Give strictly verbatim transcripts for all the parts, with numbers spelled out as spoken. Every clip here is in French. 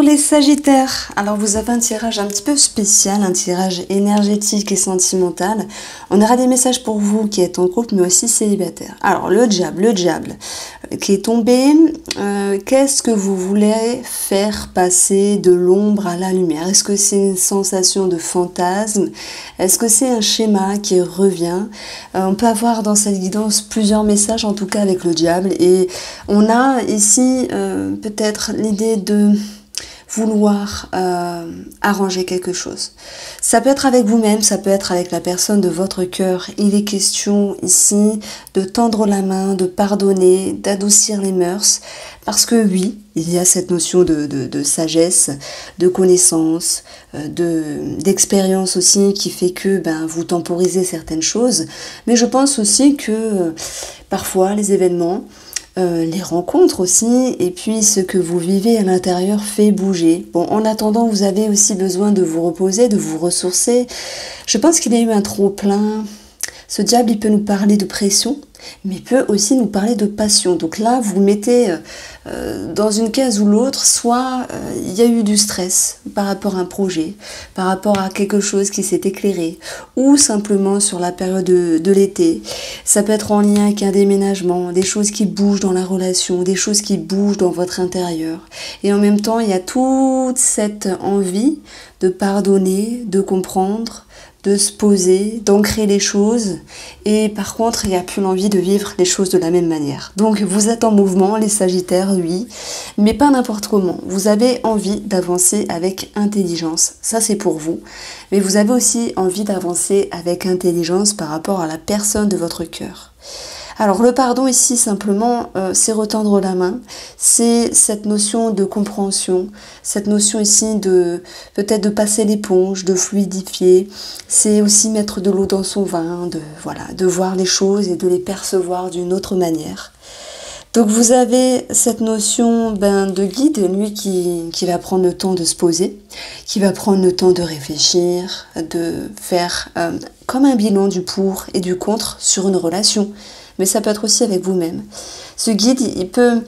pour les Sagittaires, alors vous avez un tirage un petit peu spécial, un tirage énergétique et sentimental. On aura des messages pour vous qui êtes en couple, mais aussi célibataire. Alors le diable, le diable qui est tombé, euh, qu'est-ce que vous voulez faire passer de l'ombre à la lumière? Est-ce que c'est une sensation de fantasme? Est-ce que c'est un schéma qui revient? euh, On peut avoir dans cette guidance plusieurs messages, en tout cas avec le diable. Et on a ici euh, peut-être l'idée de vouloir euh, arranger quelque chose. Ça peut être avec vous-même, ça peut être avec la personne de votre cœur. Il est question ici de tendre la main, de pardonner, d'adoucir les mœurs, parce que oui, il y a cette notion de, de, de sagesse, de connaissance, euh, de d'expérience aussi, qui fait que ben, vous temporisez certaines choses. Mais je pense aussi que euh, parfois les événements, Euh, les rencontres aussi, et puis ce que vous vivez à l'intérieur fait bouger. Bon, en attendant, vous avez aussi besoin de vous reposer, de vous ressourcer. Je pense qu'il y a eu un trop-plein. Ce diable, il peut nous parler de pression, mais il peut aussi nous parler de passion. Donc là, vous mettez euh, dans une case ou l'autre, soit euh, il y a eu du stress par rapport à un projet, par rapport à quelque chose qui s'est éclairé, ou simplement sur la période de, de l'été. Ça peut être en lien avec un déménagement, des choses qui bougent dans la relation, des choses qui bougent dans votre intérieur. Et en même temps, il y a toute cette envie de pardonner, de comprendre, de se poser, d'ancrer les choses. Et par contre, il n'y a plus l'envie de vivre les choses de la même manière. Donc vous êtes en mouvement, les Sagittaires, oui, mais pas n'importe comment. Vous avez envie d'avancer avec intelligence, ça c'est pour vous, mais vous avez aussi envie d'avancer avec intelligence par rapport à la personne de votre cœur. Alors le pardon ici, simplement, euh, c'est retendre la main, c'est cette notion de compréhension, cette notion ici de peut-être de passer l'éponge, de fluidifier, c'est aussi mettre de l'eau dans son vin, de, voilà, de voir les choses et de les percevoir d'une autre manière. Donc vous avez cette notion ben, de guide, lui qui, qui va prendre le temps de se poser, qui va prendre le temps de réfléchir, de faire euh, comme un bilan du pour et du contre sur une relation. Mais ça peut être aussi avec vous-même. Ce guide, il peut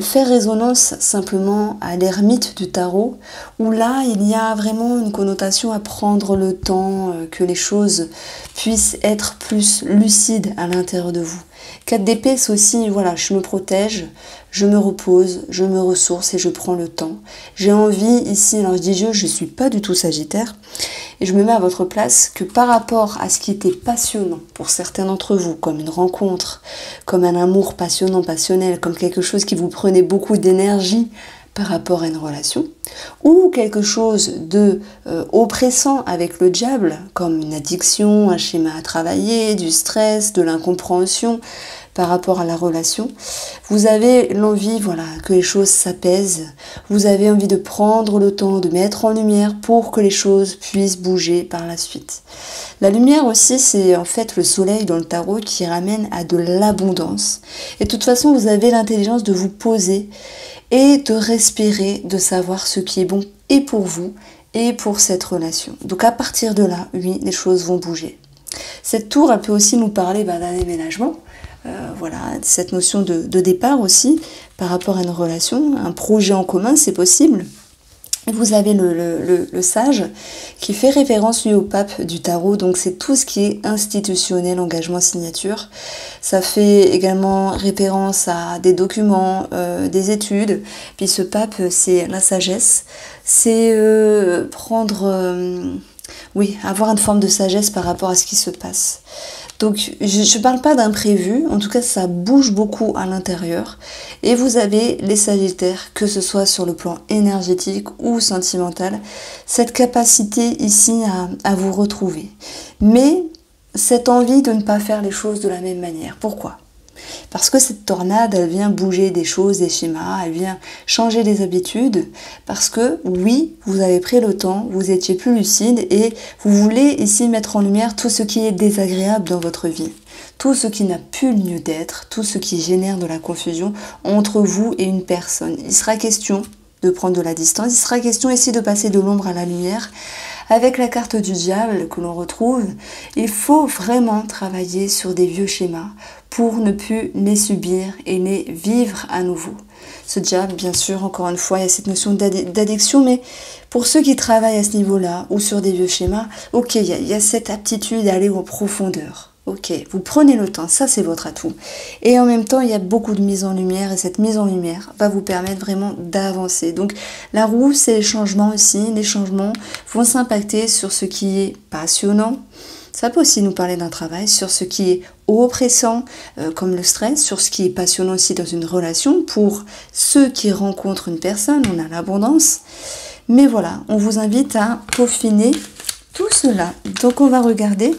faire résonance simplement à l'ermite du tarot, où là, il y a vraiment une connotation à prendre le temps, que les choses puissent être plus lucides à l'intérieur de vous. quatre d'épée, c'est aussi, voilà, je me protège, je me repose, je me ressource et je prends le temps. J'ai envie ici, alors je dis je, je ne suis pas du tout Sagittaire, et je me mets à votre place, que par rapport à ce qui était passionnant pour certains d'entre vous, comme une rencontre, comme un amour passionnant, passionnel, comme quelque chose qui vous prenait beaucoup d'énergie par rapport à une relation, ou quelque chose de euh, oppressant avec le diable, comme une addiction, un schéma à travailler, du stress, de l'incompréhension par rapport à la relation, vous avez l'envie, voilà, que les choses s'apaisent, vous avez envie de prendre le temps, de mettre en lumière pour que les choses puissent bouger par la suite. La lumière aussi, c'est en fait le soleil dans le tarot qui ramène à de l'abondance. Et de toute façon, vous avez l'intelligence de vous poser et de respirer, de savoir ce qui est bon et pour vous et pour cette relation. Donc à partir de là, oui, les choses vont bouger. Cette tour, elle peut aussi nous parler ben, d'un déménagement. Euh, voilà, cette notion de, de départ aussi, par rapport à une relation, un projet en commun, c'est possible. Vous avez le, le, le, le sage qui fait référence lui au pape du tarot, donc c'est tout ce qui est institutionnel, engagement, signature. Ça fait également référence à des documents, euh, des études. Puis ce pape, c'est la sagesse, c'est euh, prendre... Euh, oui, avoir une forme de sagesse par rapport à ce qui se passe. Donc, je ne parle pas d'imprévu, en tout cas, ça bouge beaucoup à l'intérieur. Et vous avez les Sagittaires, que ce soit sur le plan énergétique ou sentimental, cette capacité ici à, à vous retrouver. Mais cette envie de ne pas faire les choses de la même manière. Pourquoi ? Parce que cette tornade, elle vient bouger des choses, des schémas, elle vient changer des habitudes, parce que oui, vous avez pris le temps, vous étiez plus lucide et vous voulez ici mettre en lumière tout ce qui est désagréable dans votre vie, tout ce qui n'a plus lieu d'être, tout ce qui génère de la confusion entre vous et une personne. Il sera question de prendre de la distance, il sera question ici de passer de l'ombre à la lumière. Avec la carte du diable que l'on retrouve, il faut vraiment travailler sur des vieux schémas pour ne plus les subir et les vivre à nouveau. ce diable, bien sûr, encore une fois, il y a cette notion d'addiction, mais pour ceux qui travaillent à ce niveau-là, ou sur des vieux schémas, ok, il y, a, il y a cette aptitude à aller en profondeur. Ok, vous prenez le temps, ça c'est votre atout. Et en même temps, il y a beaucoup de mise en lumière, et cette mise en lumière va vous permettre vraiment d'avancer. Donc la roue, c'est les changements aussi. Les changements vont s'impacter sur ce qui est passionnant. Ça peut aussi nous parler d'un travail, sur ce qui est oppressant, euh, comme le stress, sur ce qui est passionnant aussi dans une relation. Pour ceux qui rencontrent une personne, on a l'abondance. Mais voilà, on vous invite à peaufiner tout cela. Donc on va regarder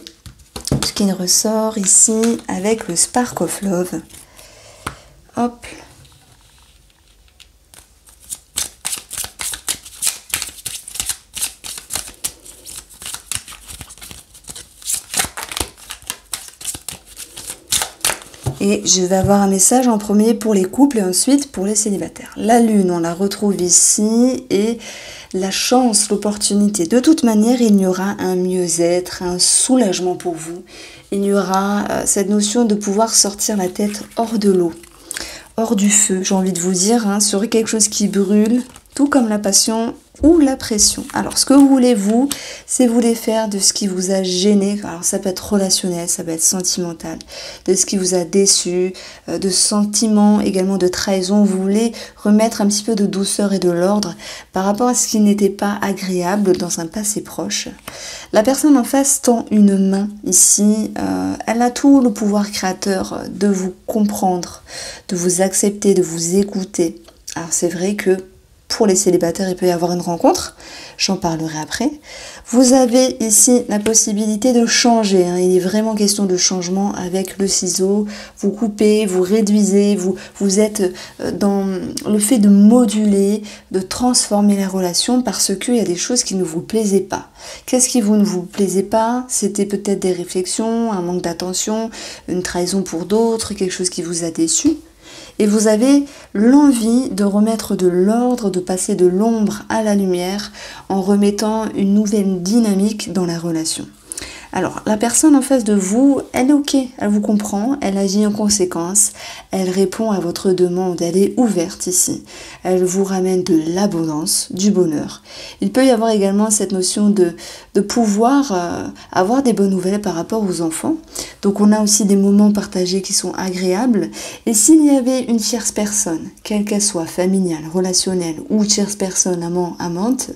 ce qui ressort ici avec le spark of love. Hop. Et je vais avoir un message en premier pour les couples et ensuite pour les célibataires. La lune, on la retrouve ici, et la chance, l'opportunité. De toute manière, il y aura un mieux-être, un soulagement pour vous. Il y aura euh, cette notion de pouvoir sortir la tête hors de l'eau, hors du feu, j'ai envie de vous dire, hein, sur quelque chose qui brûle, tout comme la passion ou la pression. Alors, ce que vous voulez, vous, c'est vous défaire de ce qui vous a gêné. Alors, ça peut être relationnel, ça peut être sentimental, de ce qui vous a déçu, euh, de sentiments également de trahison. Vous voulez remettre un petit peu de douceur et de l'ordre par rapport à ce qui n'était pas agréable dans un passé proche. La personne en face tend une main ici. Euh, elle a tout le pouvoir créateur de vous comprendre, de vous accepter, de vous écouter. Alors, c'est vrai que pour les célibataires, il peut y avoir une rencontre, j'en parlerai après. Vous avez ici la possibilité de changer, hein. Il est vraiment question de changement avec le ciseau. Vous coupez, vous réduisez, vous, vous êtes dans le fait de moduler, de transformer la relation parce qu'il y a des choses qui ne vous plaisaient pas. Qu'est-ce qui vous ne vous plaisait pas? C'était peut-être des réflexions, un manque d'attention, une trahison pour d'autres, quelque chose qui vous a déçu. Et vous avez l'envie de remettre de l'ordre, de passer de l'ombre à la lumière en remettant une nouvelle dynamique dans la relation. Alors, la personne en face de vous, elle est ok, elle vous comprend, elle agit en conséquence, elle répond à votre demande, elle est ouverte ici. Elle vous ramène de l'abondance, du bonheur. Il peut y avoir également cette notion de, de pouvoir euh, avoir des bonnes nouvelles par rapport aux enfants. Donc, on a aussi des moments partagés qui sont agréables. Et s'il y avait une tierce personne, quelle qu'elle soit, familiale, relationnelle ou tierce personne, amant, amante,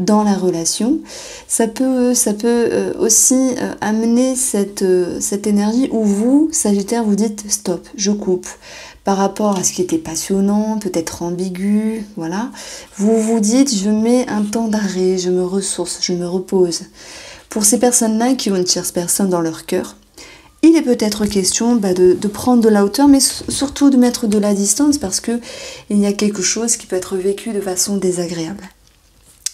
dans la relation, ça peut, ça peut euh, aussi Euh, amener cette, euh, cette énergie où vous, Sagittaire, vous dites stop, je coupe, par rapport à ce qui était passionnant, peut-être ambigu, voilà, vous vous dites je mets un temps d'arrêt, je me ressource, je me repose. Pour ces personnes-là qui ont une tierce personne dans leur cœur, il est peut-être question bah, de, de prendre de la hauteur, mais surtout de mettre de la distance parce que il y a quelque chose qui peut être vécu de façon désagréable.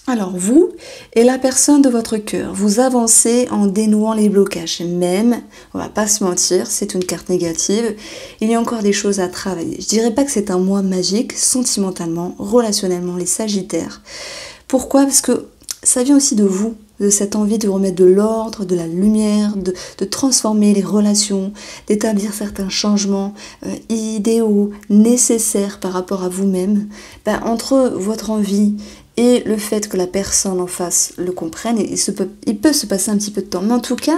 Alors vous et la personne de votre cœur, vous avancez en dénouant les blocages. Même, on va pas se mentir, c'est une carte négative, il y a encore des choses à travailler. Je dirais pas que c'est un mois magique, sentimentalement, relationnellement, les Sagittaires. Pourquoi? Parce que ça vient aussi de vous, de cette envie de remettre de l'ordre, de la lumière, de, de transformer les relations, d'établir certains changements euh, idéaux, nécessaires par rapport à vous-même. Ben, entre votre envie et le fait que la personne en face le comprenne, et il, se peut, il peut se passer un petit peu de temps. Mais en tout cas,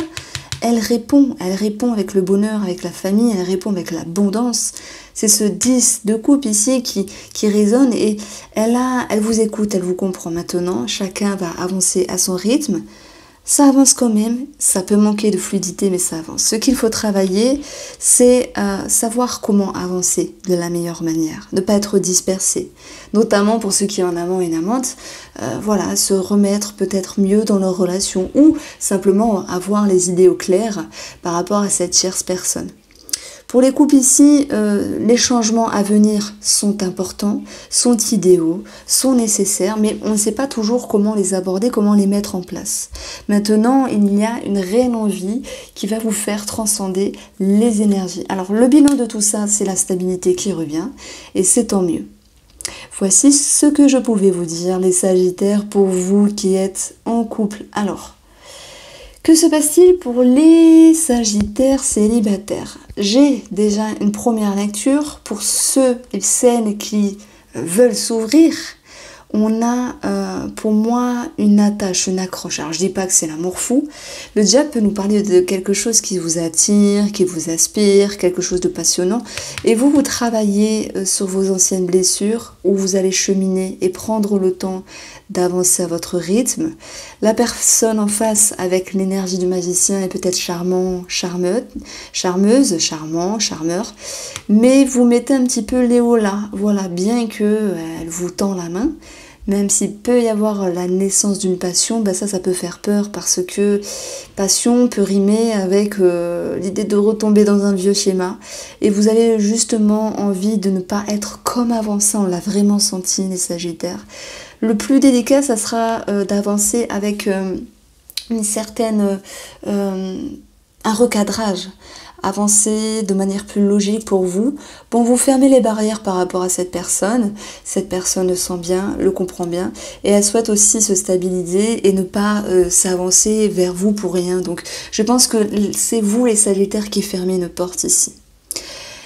elle répond. Elle répond avec le bonheur, avec la famille, elle répond avec l'abondance. C'est ce dix de coupe ici qui, qui résonne et elle, a, elle vous écoute, elle vous comprend maintenant. Chacun va avancer à son rythme. Ça avance quand même, ça peut manquer de fluidité, mais ça avance. Ce qu'il faut travailler, c'est euh, savoir comment avancer de la meilleure manière, ne pas être dispersé. Notamment pour ceux qui ont un amant et une amante, euh, voilà, se remettre peut-être mieux dans leur relation ou simplement avoir les idées au clair par rapport à cette tierce personne. Pour les couples ici, euh, les changements à venir sont importants, sont idéaux, sont nécessaires, mais on ne sait pas toujours comment les aborder, comment les mettre en place. Maintenant, il y a une réelle envie qui va vous faire transcender les énergies. Alors, le bilan de tout ça, c'est la stabilité qui revient, et c'est tant mieux. Voici ce que je pouvais vous dire, les Sagittaires, pour vous qui êtes en couple. Alors, Que se passe-t-il pour les Sagittaires célibataires? J'ai déjà une première lecture pour ceux et celles qui veulent s'ouvrir. On a euh, pour moi une attache, une accroche. Alors je dis pas que c'est l'amour fou. Le diable peut nous parler de quelque chose qui vous attire, qui vous aspire, quelque chose de passionnant. Et vous, vous travaillez euh, sur vos anciennes blessures où vous allez cheminer et prendre le temps d'avancer à votre rythme. La personne en face avec l'énergie du magicien est peut-être charmant, charmeuse, charmeuse, charmant, charmeur. Mais vous mettez un petit peu Léo là. Voilà, bien que euh, elle vous tend la main. Même s'il peut y avoir la naissance d'une passion, ben ça, ça peut faire peur parce que passion peut rimer avec euh, l'idée de retomber dans un vieux schéma. Et vous avez justement envie de ne pas être comme avant ça, on l'a vraiment senti les Sagittaires. Le plus délicat, ça sera euh, d'avancer avec euh, une certaine... Euh, un recadrage. Avancer de manière plus logique pour vous. Bon, vous fermez les barrières par rapport à cette personne. Cette personne le sent bien, le comprend bien. Et elle souhaite aussi se stabiliser et ne pas euh, s'avancer vers vous pour rien. Donc, je pense que c'est vous les Sagittaires qui fermez une porte ici.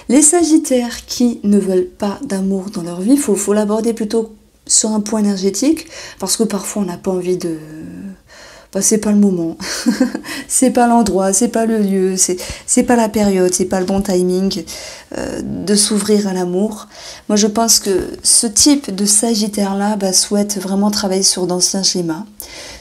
Les Sagittaires qui ne veulent pas d'amour dans leur vie, il faut, faut l'aborder plutôt sur un point énergétique. Parce que parfois, on n'a pas envie de... Ben, c'est pas le moment, c'est pas l'endroit, c'est pas le lieu, c'est pas la période, c'est pas le bon timing euh, de s'ouvrir à l'amour. Moi je pense que ce type de Sagittaire-là ben, souhaite vraiment travailler sur d'anciens schémas,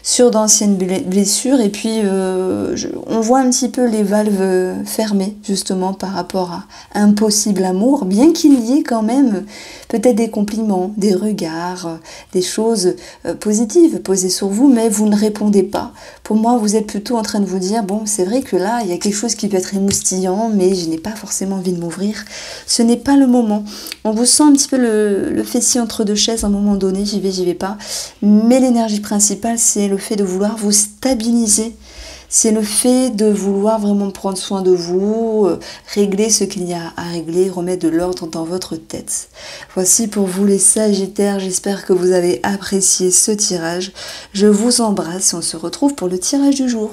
sur d'anciennes blessures et puis euh, je, on voit un petit peu les valves fermées justement par rapport à un possible amour, bien qu'il y ait quand même peut-être des compliments, des regards, des choses euh, positives posées sur vous, mais vous ne répondez pas. Pour moi, vous êtes plutôt en train de vous dire, bon, c'est vrai que là, il y a quelque chose qui peut être émoustillant, mais je n'ai pas forcément envie de m'ouvrir. Ce n'est pas le moment. On vous sent un petit peu le, le fessier entre deux chaises à un moment donné, j'y vais, j'y vais pas. Mais l'énergie principale, c'est le fait de vouloir vous stabiliser. C'est le fait de vouloir vraiment prendre soin de vous, euh, régler ce qu'il y a à régler, remettre de l'ordre dans votre tête. Voici pour vous les Sagittaires, j'espère que vous avez apprécié ce tirage. Je vous embrasse et on se retrouve pour le tirage du jour.